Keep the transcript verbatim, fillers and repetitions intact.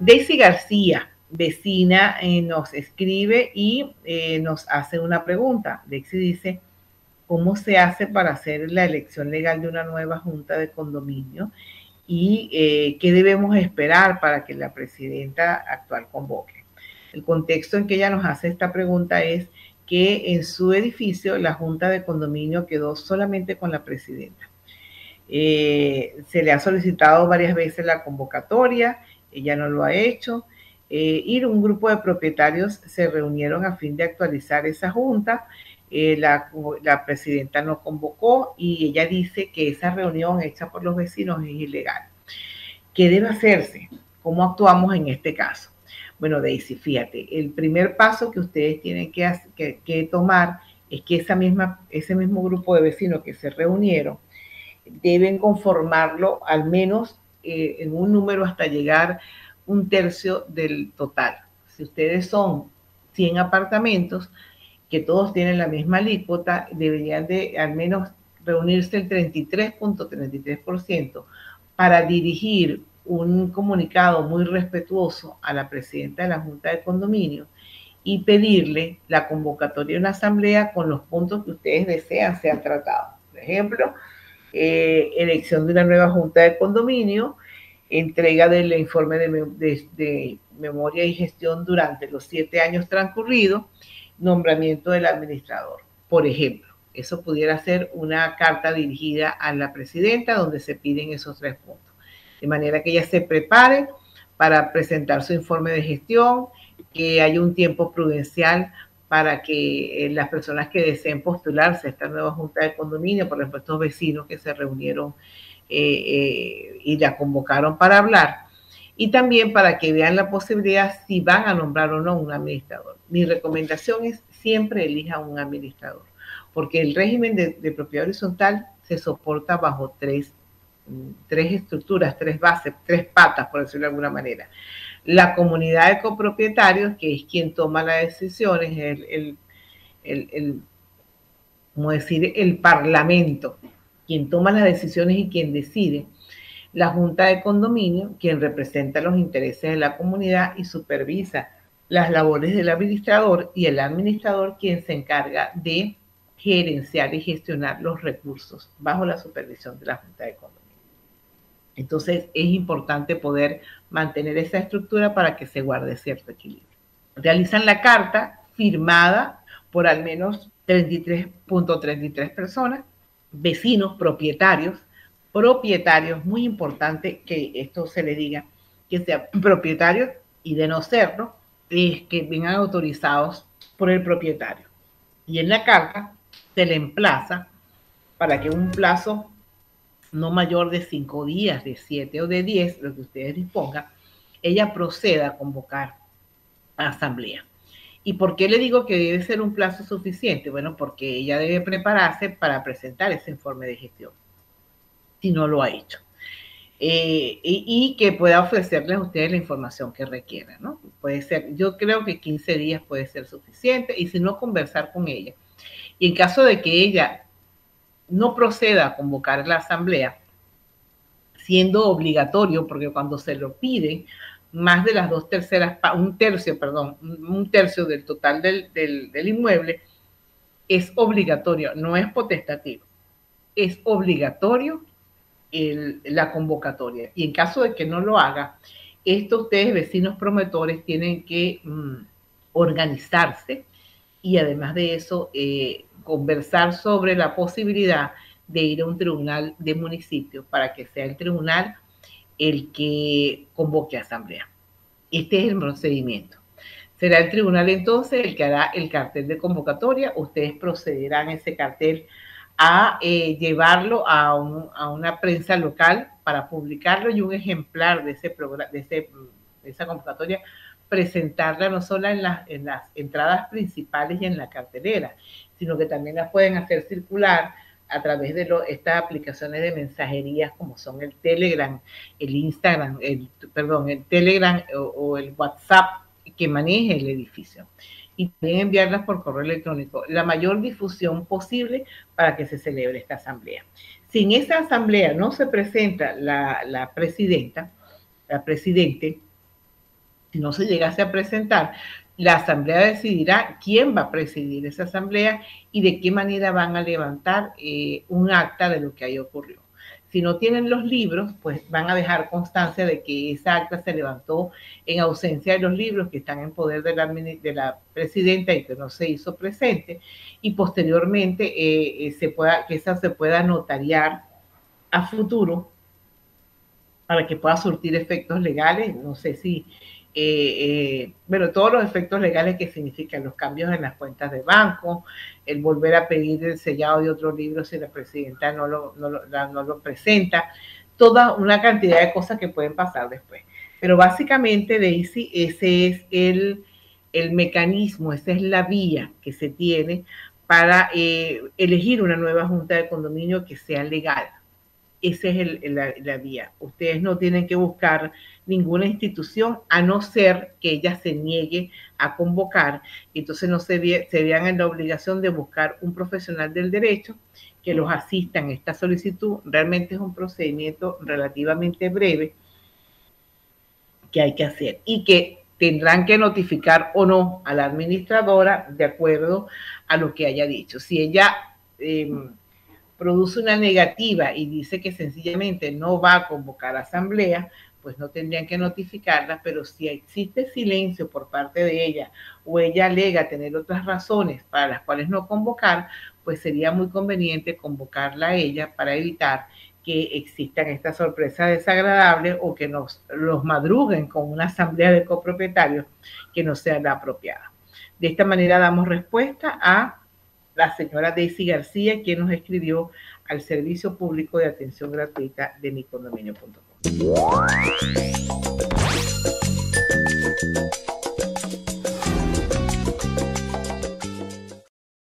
Dexi García, vecina, eh, nos escribe y eh, nos hace una pregunta. Dexi dice, ¿cómo se hace para hacer la elección legal de una nueva junta de condominio? ¿Y eh, qué debemos esperar para que la presidenta actual convoque? El contexto en que ella nos hace esta pregunta es que en su edificio la junta de condominio quedó solamente con la presidenta. Eh, se le ha solicitado varias veces la convocatoria, ella no lo ha hecho, eh, y un grupo de propietarios se reunieron a fin de actualizar esa junta. Eh, la, la presidenta no convocó y ella dice que esa reunión hecha por los vecinos es ilegal. ¿Qué debe hacerse? ¿Cómo actuamos en este caso? Bueno, Dexi, fíjate, el primer paso que ustedes tienen que, hacer, que, que tomar es que esa misma, ese mismo grupo de vecinos que se reunieron deben conformarlo al menos eh, en un número hasta llegar un tercio del total. Si ustedes son cien apartamentos, que todos tienen la misma alícuota, deberían de al menos reunirse el treinta y tres punto treinta y tres por ciento para dirigir un comunicado muy respetuoso a la presidenta de la Junta de Condominio y pedirle la convocatoria de una asamblea con los puntos que ustedes desean sean tratados. Por ejemplo, eh, elección de una nueva Junta de Condominio, entrega del informe de, de, de memoria y gestión durante los siete años transcurridos, nombramiento del administrador, por ejemplo. Eso pudiera ser una carta dirigida a la presidenta donde se piden esos tres puntos. De manera que ella se prepare para presentar su informe de gestión, que haya un tiempo prudencial para que las personas que deseen postularse a esta nueva junta de condominio, por ejemplo, estos vecinos que se reunieron eh, eh, y la convocaron para hablar, y también para que vean la posibilidad si van a nombrar o no un administrador. Mi recomendación es siempre elija un administrador, porque el régimen de, de propiedad horizontal se soporta bajo tres, tres estructuras, tres bases, tres patas, por decirlo de alguna manera. La comunidad de copropietarios, que es quien toma las decisiones, el, el, el, el, como decir, el parlamento, quien toma las decisiones y quien decide. La Junta de Condominio, quien representa los intereses de la comunidad y supervisa las labores del administrador, y el administrador quien se encarga de gerenciar y gestionar los recursos bajo la supervisión de la Junta de Condominio. Entonces es importante poder mantener esa estructura para que se guarde cierto equilibrio. Realizan la carta firmada por al menos treinta y tres punto treinta y tres personas, vecinos, propietarios, propietarios, muy importante que esto se le diga, que sean propietarios y de no serlo, es que vengan autorizados por el propietario. Y en la carta se le emplaza para que un plazo no mayor de cinco días, de siete o de diez, lo que ustedes dispongan, ella proceda a convocar a asamblea. ¿Y por qué le digo que debe ser un plazo suficiente? Bueno, porque ella debe prepararse para presentar ese informe de gestión, si no lo ha hecho, eh, y, y que pueda ofrecerles a ustedes la información que requieran, ¿no? Puede ser, yo creo que quince días puede ser suficiente, y si no, conversar con ella. Y en caso de que ella no proceda a convocar la asamblea, siendo obligatorio, porque cuando se lo piden, más de las dos terceras, un tercio, perdón, un tercio del total del, del, del inmueble, es obligatorio, no es potestativo, es obligatorio El, la convocatoria. Y en caso de que no lo haga, esto ustedes, vecinos promotores, tienen que mm, organizarse y además de eso eh, conversar sobre la posibilidad de ir a un tribunal de municipio para que sea el tribunal el que convoque a asamblea. Este es el procedimiento. Será el tribunal entonces el que hará el cartel de convocatoria. Ustedes procederán ese cartel a eh, llevarlo a, un, a una prensa local para publicarlo, y un ejemplar de ese programa, de, ese, de esa convocatoria, presentarla no solo en las, en las entradas principales y en la cartelera, sino que también las pueden hacer circular a través de lo, estas aplicaciones de mensajerías como son el Telegram, el Instagram, el, perdón, el Telegram o, o el WhatsApp que maneje el edificio. y también enviarlas por correo electrónico, la mayor difusión posible para que se celebre esta asamblea. Si en esa asamblea no se presenta la, la presidenta, la presidente, si no se llegase a presentar, la asamblea decidirá quién va a presidir esa asamblea y de qué manera van a levantar eh, un acta de lo que ahí ocurrió. Si no tienen los libros, pues van a dejar constancia de que esa acta se levantó en ausencia de los libros que están en poder de la, de la presidenta y que no se hizo presente, y posteriormente eh, se pueda, que esa se pueda notariar a futuro para que pueda surtir efectos legales, no sé si... Eh, eh, bueno, todos los efectos legales que significan los cambios en las cuentas de banco, el volver a pedir el sellado de otro libro si la presidenta no lo, no lo, la, no lo presenta, toda una cantidad de cosas que pueden pasar después. Pero básicamente, Dexi, ese es el, el mecanismo, esa es la vía que se tiene para eh, elegir una nueva junta de condominio que sea legal. Esa es el, la, la vía. Ustedes no tienen que buscar ninguna institución a no ser que ella se niegue a convocar. Entonces no se, ve, se vean en la obligación de buscar un profesional del derecho que los asista en esta solicitud. Realmente es un procedimiento relativamente breve que hay que hacer y que tendrán que notificar o no a la administradora de acuerdo a lo que haya dicho. Si ella... Eh, produce una negativa y dice que sencillamente no va a convocar asamblea, pues no tendrían que notificarla, pero si existe silencio por parte de ella o ella alega tener otras razones para las cuales no convocar, pues sería muy conveniente convocarla a ella para evitar que existan estas sorpresas desagradables o que nos los madruguen con una asamblea de copropietarios que no sea la apropiada. De esta manera damos respuesta a la señora Dexi García, quien nos escribió al Servicio Público de Atención Gratuita de mi condominio punto com.